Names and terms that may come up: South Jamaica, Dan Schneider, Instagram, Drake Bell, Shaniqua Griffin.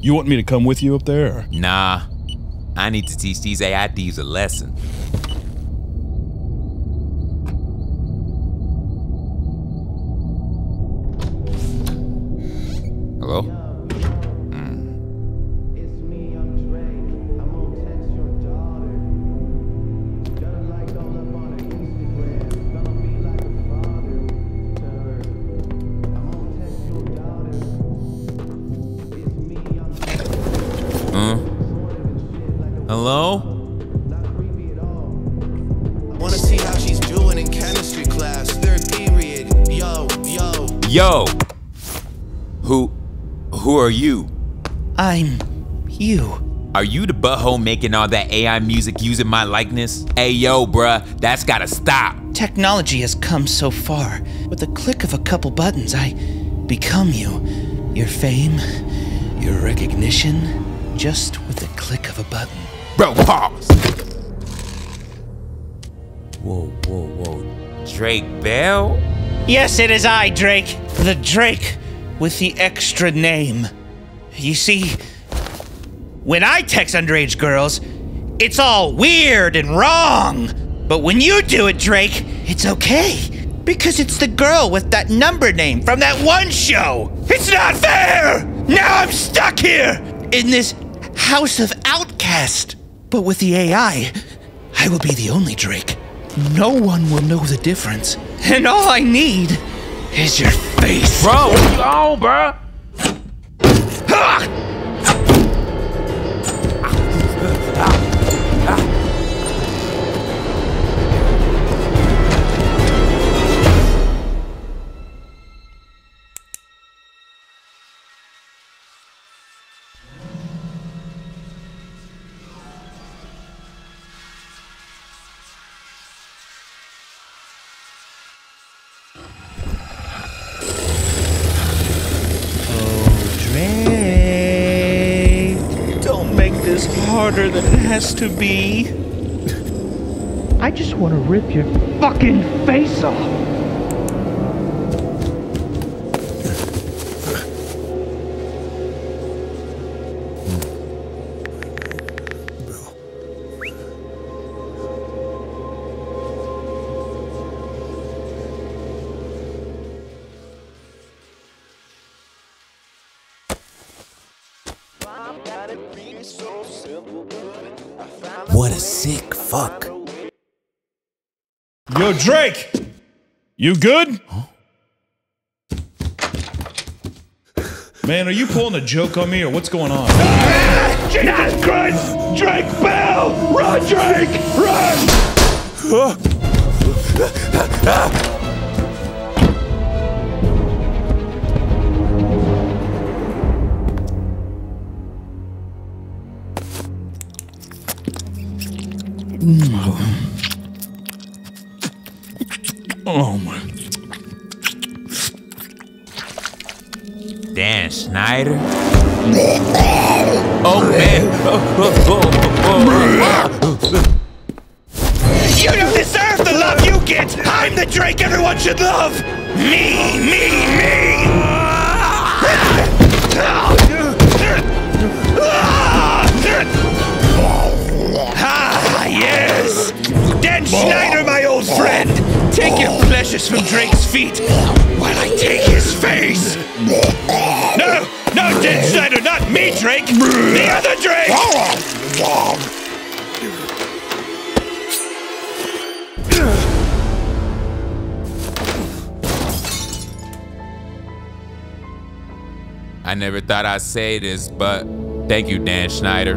You want me to come with you up there? Nah, I need to teach these AIDs a lesson. Hello? It's me, I'm Drake. I'm gonna text your daughter. Gotta like all up on her Instagram. Gonna be like a father to her. I'm gonna text your daughter. It's me, I'm Drake. Hello? Not creepy at all. Wanna see how she's doing in chemistry class, third period. Yo. Who are you? I'm you. Are you the butthole making all that AI music using my likeness? Hey yo, bruh, that's gotta stop. Technology has come so far. With the click of a couple buttons, I become you. Your fame, your recognition, just with the click of a button. Bro, pause. Whoa. Drake Bell? Yes, it is I, Drake. The Drake with the extra name. You see, when I text underage girls, it's all weird and wrong. But when you do it, Drake, it's okay. Because it's the girl with that number name from that one show. It's not fair! Now I'm stuck here in this house of outcast. But with the AI, I will be the only Drake. No one will know the difference. And all I need is your face. Bro, what you on, bruh? Harder than it has to be. I just want to rip your fucking face off. What a sick fuck. Yo, Drake! You good? Huh? Man, are you pulling a joke on me or what's going on? Jesus Christ! Drake Bell! Run, Drake! Run! Oh my. Dan Schneider? Oh man. You don't deserve the love you get! I'm the Drake everyone should love! Me! Yes! Dan Schneider, my old friend! Take your pleasures from Drake's feet while I take his face! No, Dan Schneider, not me, Drake! The other Drake! I never thought I'd say this, but thank you, Dan Schneider.